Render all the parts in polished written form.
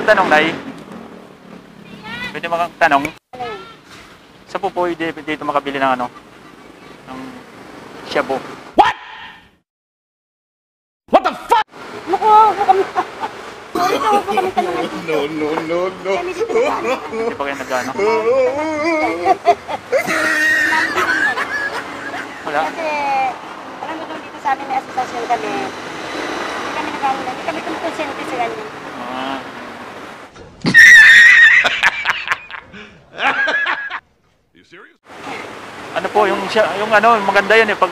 magtanong, Nay? Pwede magtanong? Saan po dito makabili ng ano? Ng shabu. What? What the fuck? No. Hindi pa kayo nag-ano? Wala? Kasi alam mo doon dito sa amin na asosasyon kami. Hindi kami konsente sa ganyan. Ano po, yung ano, maganda yun eh. Pag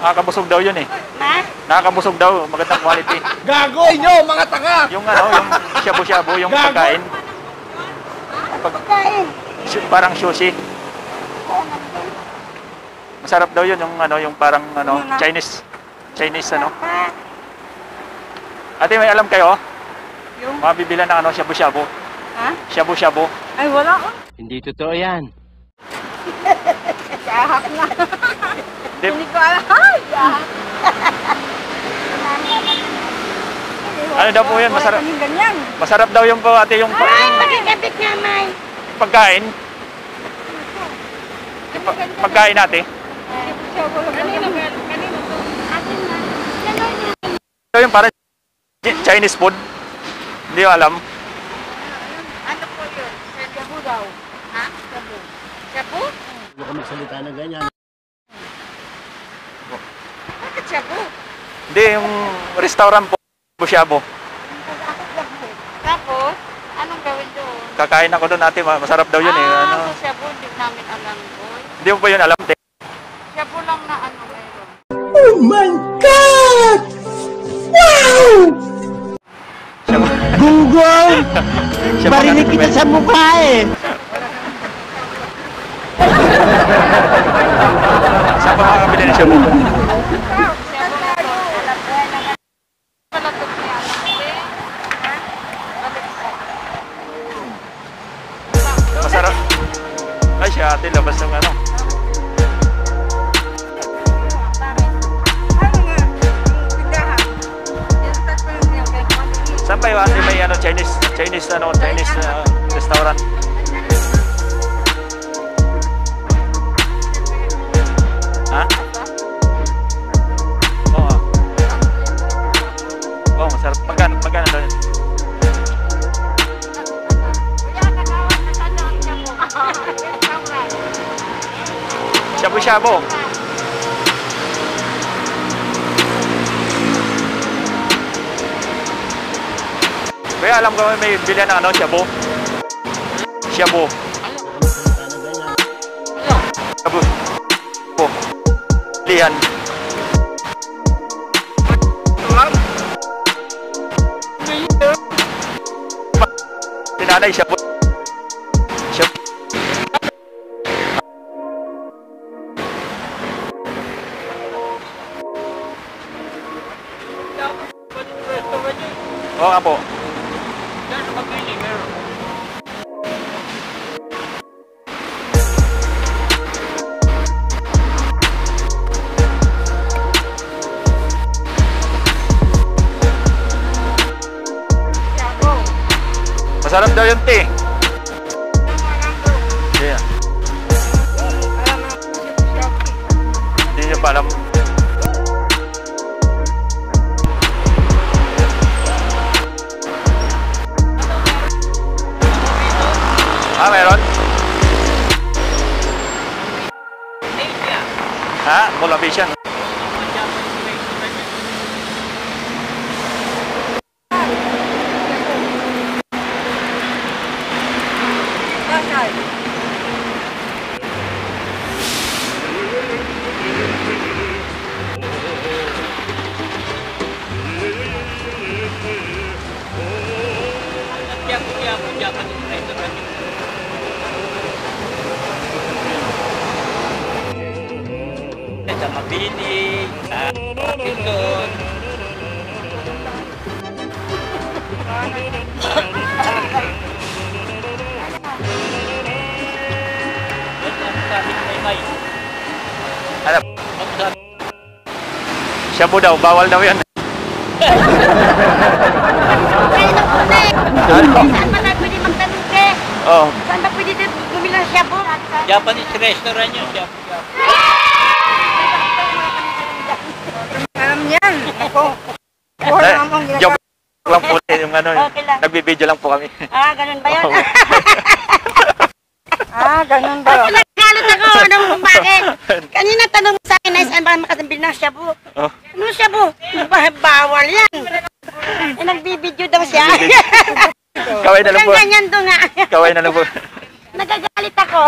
nakakabusog daw yun eh. Ha? Nakakabusog daw, magandang quality. Gago! Inyo, mga taka! Yung ano, yung shabu-shabu, yung gago. Pagkain. Pagkain? Parang sushi. Masarap daw yun, yung ano, yung parang ano, Chinese ano. Ate, may alam kayo? Yung? Mabibilan ng ano, shabu-shabu. Ha? Shabu-shabu. Ay, wala ko. Hindi totoo yan. Kahak na. Hindi ko alam. Ay, kahak. Ano daw po yan? Masarap. Masarap daw yung po, ate, yung... Ay, magigabit nga, May. Pagkain? Pagkain, ate? Kanino ba? Kanino po? Atin na. Ito yung parang... Chinese food? Hindi ko alam. Ano po yun? Shabu daw. Ha? Shabu. Shabu? Hindi ko magsalita na ganyan. Bakit shabu? Hindi, yung restaurant po. Shabu-shabu. Tapos, anong gawin doon? Kakain ako doon natin. Masarap daw yun eh. Ah, shabu hindi namin alam doon. Hindi mo pa yun alam, te? Shabu lang na ano ngayon. Oh my God! Wow! Google! Marinig kita sa mukha eh! Saan pa makakabili na siya mo? Masarap! Ay siya ate, labas ng ano. Saan ba yung may ano, Chinese restaurant? Ha? Oo. Oo, masarap. Magkano doon? Shabu-shabu. Kaya alam ko may bilya ng ano, shabu. Shabu. Shabu. Po. Lihan. Pinanay shabu. Shabu. Oo nga po. Sarap daw yung tea. Yeah. Hindi niya pa alam. Ah, meron? Ha? Motivation. Mabini, pindon. Shabu daw, bawal daw yan. Oh. Sampai pergi di mobilnya siapa? Japanese restorannya siapa? Alamnya ako. Joke lang po din yung ano. Nagbi-video lang po kami. Ah, ganun ba 'yan? Ah, ganun ba? Nagkalot ako ng bakit. Kanina tanong sa akin, "Nice and baka makatimpil na shabu." Oh. Ano shabu? Bawal 'yan. Eh, nagbi-video daw siya. Kaway na lang po. Ganyan doon nga. Kaway na lang po. Nagagalit ako.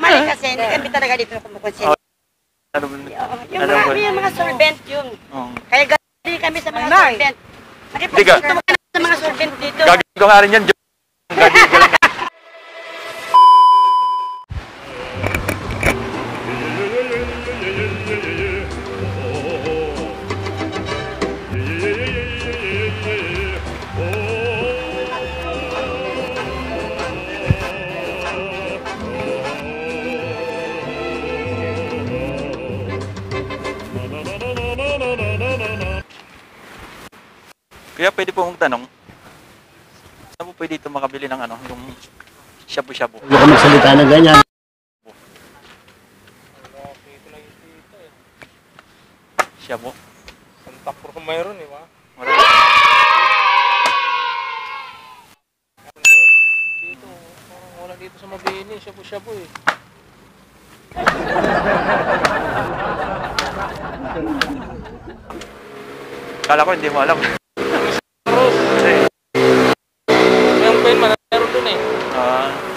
Mali kasi, hindi kami talaga dito kumukonsentrate. Yung mga solvent yung. Kaya galing kami sa mga solvent. Nakipagsuntukan namin sa mga solvent dito. Gagawin ko nga rin yan. Gagawin. Kaya pwede po mong tanong, saan po pwede ito makabili ng ano, yung shabu-shabu? Hindi ko magsalita na ganyan. Shabu? Santa Cruz ko mayroon eh, wa? Marami. Dito, parang wala dito sa mabini, shabu-shabu eh. Kala ko hindi mo alam. Meron doon eh.